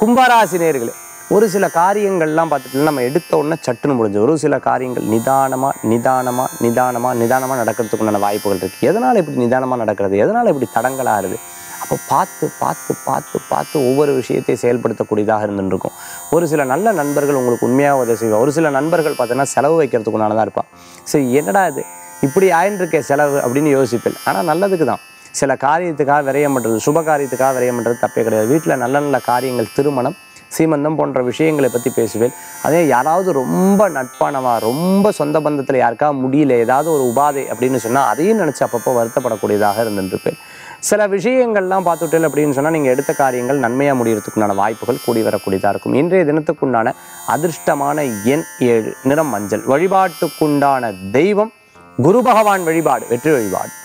கும்பராசினியர்களே, ஒரு சில காரியங்கள்லாம் பார்த்துட்டு நம்ம எடுத்த உடனே சட்டுன்னு முடிஞ்சு ஒரு சில காரியங்கள் நிதானமாக நடக்கிறதுக்குண்டான வாய்ப்புகள் இருக்குது. எதனால் இப்படி நிதானமாக நடக்கிறது, எதனால் இப்படி தடங்களாகுது? அப்போ பார்த்து பார்த்து பார்த்து பார்த்து ஒவ்வொரு விஷயத்தையும் செயல்படுத்தக்கூடியதாக இருந்துருக்கும். ஒரு சில நல்ல நண்பர்கள் உங்களுக்கு உண்மையாக உதவி செய்வாங்க. ஒரு சில நண்பர்கள் பார்த்தீங்கன்னா செலவு வைக்கிறதுக்குனால தான் இருப்பான். சரி, என்னடா இது இப்படி ஆயின்றிருக்கே செலவு அப்படின்னு யோசிப்பேன். ஆனால் நல்லதுக்கு தான். சில காரியத்துக்காக விரையம் பண்ணுறது, சுப காரியத்துக்காக விரையம் பண்ணுறது தப்பே கிடையாது. வீட்டில் நல்ல நல்ல காரியங்கள், திருமணம், சீமந்தம் போன்ற விஷயங்களை பற்றி பேசுவேன். அதே யாராவது ரொம்ப நட்பானவா, ரொம்ப சொந்த பந்தத்தில் யாருக்கா முடியல, ஏதாவது ஒரு உபாதை அப்படின்னு சொன்னால் அதையும் நினச்சி அப்பப்போ வருத்தப்படக்கூடியதாக இருந்துருப்பேன். சில விஷயங்கள்லாம் பார்த்துட்டேன் அப்படின்னு சொன்னால் நீங்கள் எடுத்த காரியங்கள் நன்மையாக முடிகிறதுக்குண்டான வாய்ப்புகள் கூடி வரக்கூடியதாக இருக்கும். இன்றைய தினத்துக்குண்டான அதிர்ஷ்டமான எண் 7, நிறம் மஞ்சள். வழிபாட்டுக்குண்டான தெய்வம் குரு பகவான் வழிபாடு, வெற்றி வழிபாடு.